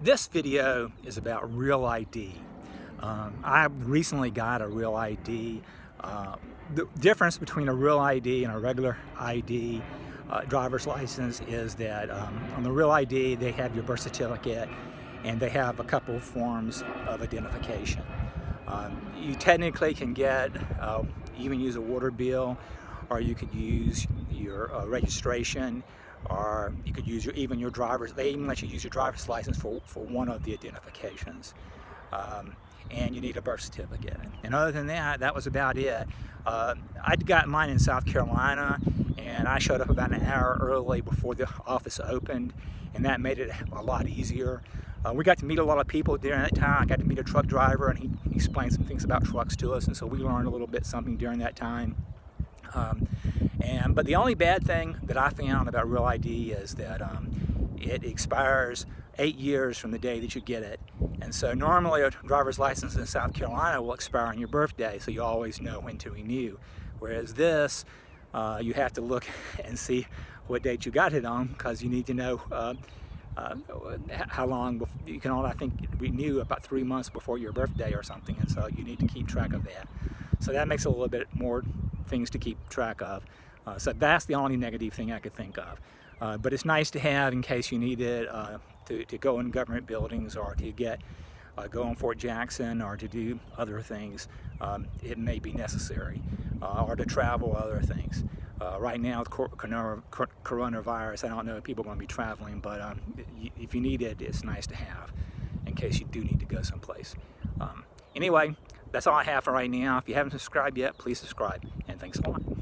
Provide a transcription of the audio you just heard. This video is about Real ID. I recently got a Real ID. The difference between a Real ID and a regular ID driver's license is that on the Real ID they have your birth certificate and they have a couple of forms of identification. You technically can get, even use a water bill, or you could use your registration, or you could use even your driver's. They even let you use your driver's license for one of the identifications. And you need a birth certificate. And other than that, that was about it. I'd got mine in South Carolina, and I showed up about an hour early before the office opened, and that made it a lot easier. We got to meet a lot of people during that time. I got to meet a truck driver, and he explained some things about trucks to us, and so we learned a little bit something during that time. But the only bad thing that I found about Real ID is that it expires 8 years from the day that you get it. And so normally a driver's license in South Carolina will expire on your birthday, so you always know when to renew. Whereas this, you have to look and see what date you got it on, because you need to know how long. You can only, I think, renew about 3 months before your birthday or something, and so you need to keep track of that. So that makes a little bit more things to keep track of. So that's the only negative thing I could think of. But it's nice to have in case you need it to go in government buildings, or to get go on Fort Jackson, or to do other things. It may be necessary, or to travel other things. Right now with coronavirus, I don't know if people are going to be traveling, but if you need it, it's nice to have in case you do need to go someplace. Anyway, that's all I have for right now. If you haven't subscribed yet, please subscribe, and thanks a lot.